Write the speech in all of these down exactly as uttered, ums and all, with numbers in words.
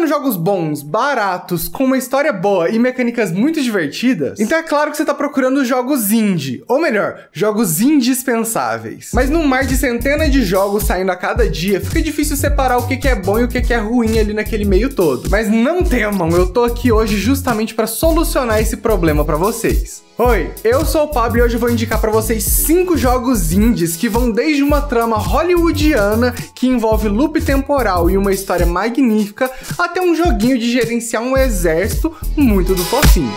querendo jogos bons, baratos, com uma história boa e mecânicas muito divertidas, então é claro que você tá procurando jogos indie, ou melhor, jogos indispensáveis. Mas num mar de centenas de jogos saindo a cada dia, fica difícil separar o que que é bom e o que que é ruim ali naquele meio todo. Mas não temam, eu tô aqui hoje justamente para solucionar esse problema para vocês. Oi, eu sou o Pablo e hoje eu vou indicar para vocês cinco jogos indies que vão desde uma trama hollywoodiana que envolve loop temporal e uma história magnífica até um joguinho de gerenciar um exército muito do fofinho.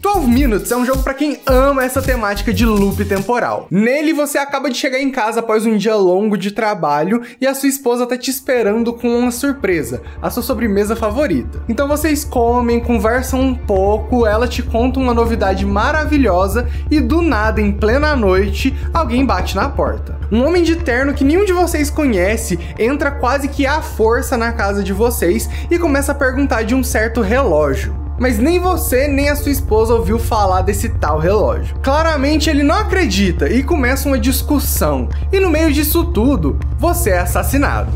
Twelve Minutes é um jogo para quem ama essa temática de loop temporal. Nele você acaba de chegar em casa após um dia longo de trabalho e a sua esposa tá te esperando com uma surpresa, a sua sobremesa favorita. Então vocês comem, conversam um pouco, ela te conta uma novidade maravilhosa e do nada, em plena noite, alguém bate na porta. Um homem de terno que nenhum de vocês conhece entra quase que à força na casa de vocês e começa a perguntar de um certo relógio. Mas nem você, nem a sua esposa ouviu falar desse tal relógio. Claramente ele não acredita e começa uma discussão. E no meio disso tudo, você é assassinado.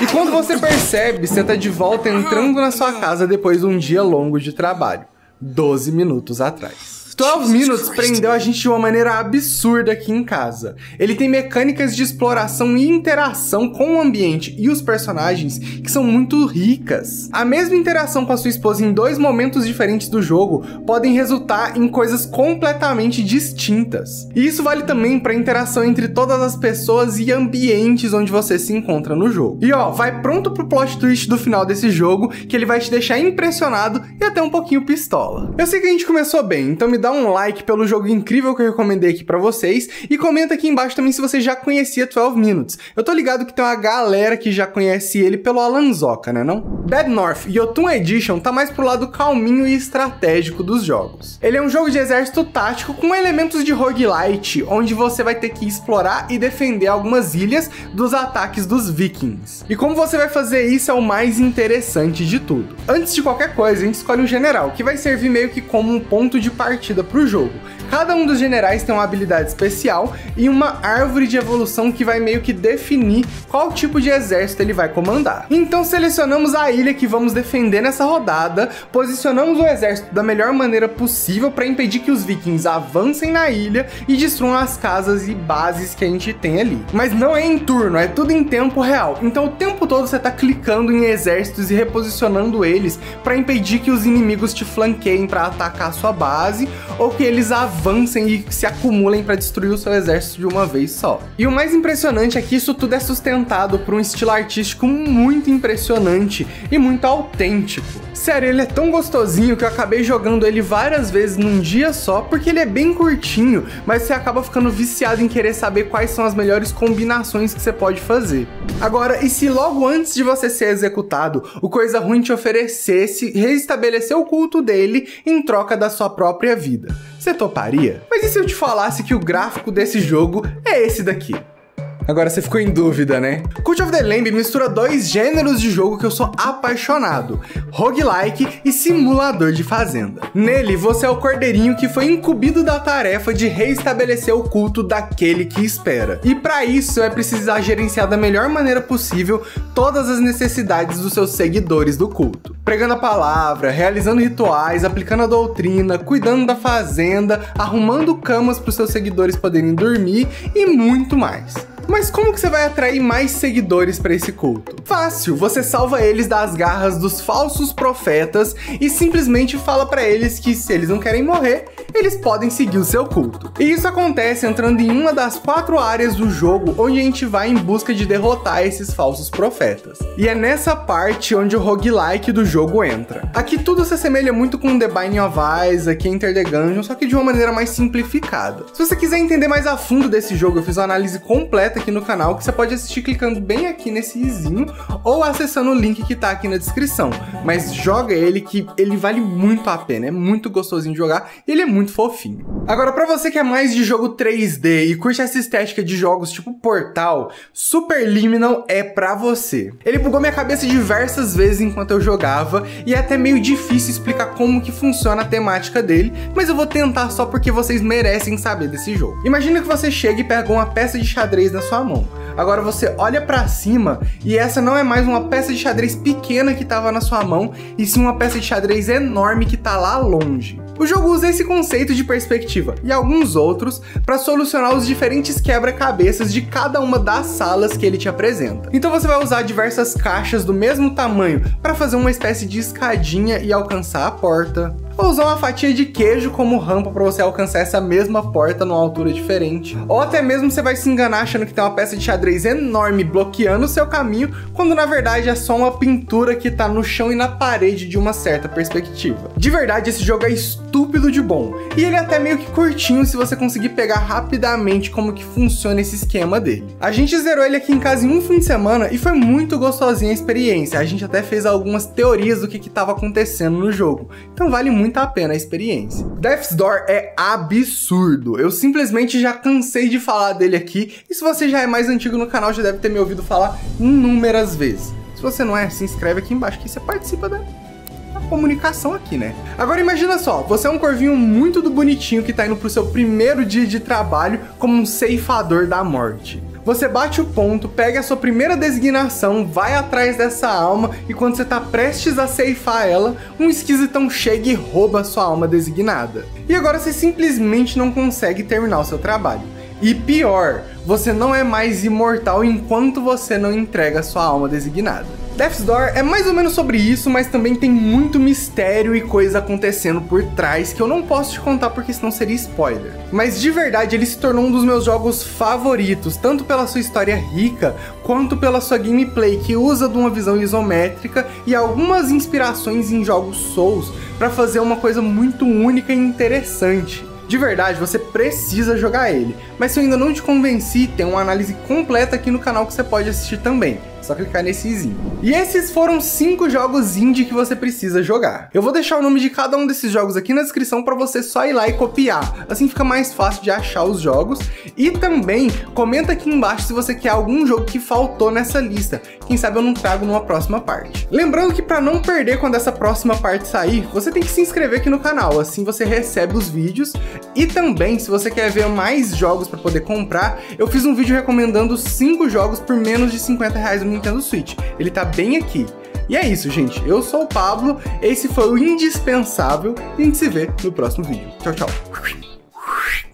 E quando você percebe, você tá de volta entrando na sua casa depois de um dia longo de trabalho. doze minutos atrás. Twelve Minutes prendeu a gente de uma maneira absurda aqui em casa. Ele tem mecânicas de exploração e interação com o ambiente e os personagens que são muito ricas. A mesma interação com a sua esposa em dois momentos diferentes do jogo podem resultar em coisas completamente distintas. E isso vale também para a interação entre todas as pessoas e ambientes onde você se encontra no jogo. E ó, vai pronto pro plot twist do final desse jogo, que ele vai te deixar impressionado e até um pouquinho pistola. Eu sei que a gente começou bem, então me dá Dá um like pelo jogo incrível que eu recomendei aqui pra vocês e comenta aqui embaixo também se você já conhecia Twelve Minutes. Eu tô ligado que tem uma galera que já conhece ele pelo Alanzoca, né não? Bad North: Jotunn Edition tá mais pro lado calminho e estratégico dos jogos. Ele é um jogo de exército tático com elementos de roguelite, onde você vai ter que explorar e defender algumas ilhas dos ataques dos vikings. E como você vai fazer isso é o mais interessante de tudo. Antes de qualquer coisa, a gente escolhe um general, que vai servir meio que como um ponto de partida para o jogo. Cada um dos generais tem uma habilidade especial e uma árvore de evolução que vai meio que definir qual tipo de exército ele vai comandar. Então selecionamos a ilha que vamos defender nessa rodada, posicionamos o exército da melhor maneira possível para impedir que os vikings avancem na ilha e destruam as casas e bases que a gente tem ali. Mas não é em turno, é tudo em tempo real. Então o tempo todo você tá clicando em exércitos e reposicionando eles para impedir que os inimigos te flanqueiem para atacar a sua base ou que eles avancem e se acumulem para destruir o seu exército de uma vez só. E o mais impressionante é que isso tudo é sustentado por um estilo artístico muito impressionante e muito autêntico. Sério, ele é tão gostosinho que eu acabei jogando ele várias vezes num dia só, porque ele é bem curtinho, mas você acaba ficando viciado em querer saber quais são as melhores combinações que você pode fazer. Agora, e se logo antes de você ser executado, o Coisa Ruim te oferecesse restabelecer o culto dele em troca da sua própria vida? vida. Você toparia? Mas e se eu te falasse que o gráfico desse jogo é esse daqui? Agora você ficou em dúvida, né? Cult of the Lamb mistura dois gêneros de jogo que eu sou apaixonado: roguelike e simulador de fazenda. Nele, você é o cordeirinho que foi incumbido da tarefa de reestabelecer o culto daquele que espera. E para isso é precisar gerenciar da melhor maneira possível todas as necessidades dos seus seguidores do culto. Pregando a palavra, realizando rituais, aplicando a doutrina, cuidando da fazenda, arrumando camas para os seus seguidores poderem dormir e muito mais. Mas como que você vai atrair mais seguidores para esse culto? Fácil, você salva eles das garras dos falsos profetas e simplesmente fala para eles que se eles não querem morrer, eles podem seguir o seu culto. E isso acontece entrando em uma das quatro áreas do jogo onde a gente vai em busca de derrotar esses falsos profetas. E é nessa parte onde o roguelike do jogo entra. Aqui tudo se assemelha muito com The Binding of Isaac, Enter the Gungeon, só que de uma maneira mais simplificada. Se você quiser entender mais a fundo desse jogo, eu fiz uma análise completa direta aqui no canal, que você pode assistir clicando bem aqui nesse izinho ou acessando o link que tá aqui na descrição. Mas joga ele, que ele vale muito a pena, é muito gostosinho de jogar e ele é muito fofinho. Agora, pra você que é mais de jogo três D e curte essa estética de jogos tipo Portal, Superliminal é pra você. Ele bugou minha cabeça diversas vezes enquanto eu jogava e é até meio difícil explicar como que funciona a temática dele, mas eu vou tentar só porque vocês merecem saber desse jogo. Imagina que você chega e pega uma peça de xadrez na sua mão. Agora você olha pra cima e essa não é mais uma peça de xadrez pequena que tava na sua mão, e sim uma peça de xadrez enorme que tá lá longe. O jogo usa esse conceito de perspectiva e alguns outros para solucionar os diferentes quebra-cabeças de cada uma das salas que ele te apresenta. Então você vai usar diversas caixas do mesmo tamanho para fazer uma espécie de escadinha e alcançar a porta, ou usar uma fatia de queijo como rampa para você alcançar essa mesma porta numa altura diferente, ou até mesmo você vai se enganar achando que tem uma peça de xadrez enorme bloqueando o seu caminho, quando na verdade é só uma pintura que tá no chão e na parede de uma certa perspectiva. De verdade, esse jogo é estúpido de bom, e ele é até meio que curtinho se você conseguir pegar rapidamente como que funciona esse esquema dele. A gente zerou ele aqui em casa em um fim de semana e foi muito gostosinha a experiência, a gente até fez algumas teorias do que que tava acontecendo no jogo, então vale muito muito a pena a experiência. Death's Door é absurdo, eu simplesmente já cansei de falar dele aqui, e se você já é mais antigo no canal já deve ter me ouvido falar inúmeras vezes. Se você não é, se inscreve aqui embaixo que você participa da comunicação aqui, né? Agora imagina só, você é um corvinho muito do bonitinho que tá indo pro seu primeiro dia de trabalho como um ceifador da morte. Você bate o ponto, pega a sua primeira designação, vai atrás dessa alma e quando você tá prestes a ceifar ela, um esquisitão chega e rouba a sua alma designada. E agora você simplesmente não consegue terminar o seu trabalho. E pior, você não é mais imortal enquanto você não entrega a sua alma designada. Death's Door é mais ou menos sobre isso, mas também tem muito mistério e coisa acontecendo por trás que eu não posso te contar porque senão seria spoiler. Mas de verdade ele se tornou um dos meus jogos favoritos, tanto pela sua história rica, quanto pela sua gameplay que usa de uma visão isométrica e algumas inspirações em jogos Souls para fazer uma coisa muito única e interessante. De verdade, você precisa jogar ele, mas se eu ainda não te convenci, tem uma análise completa aqui no canal que você pode assistir também. Só clicar nesse izinho. E esses foram cinco jogos indie que você precisa jogar. Eu vou deixar o nome de cada um desses jogos aqui na descrição para você só ir lá e copiar. Assim fica mais fácil de achar os jogos. E também comenta aqui embaixo se você quer algum jogo que faltou nessa lista. Quem sabe eu não trago numa próxima parte. Lembrando que para não perder quando essa próxima parte sair, você tem que se inscrever aqui no canal, assim você recebe os vídeos. E também, se você quer ver mais jogos para poder comprar, eu fiz um vídeo recomendando cinco jogos por menos de cinquenta reais no Nintendo Switch, ele tá bem aqui. E é isso, gente, eu sou o Pablo, esse foi o Indispensável, e a gente se vê no próximo vídeo. Tchau, tchau!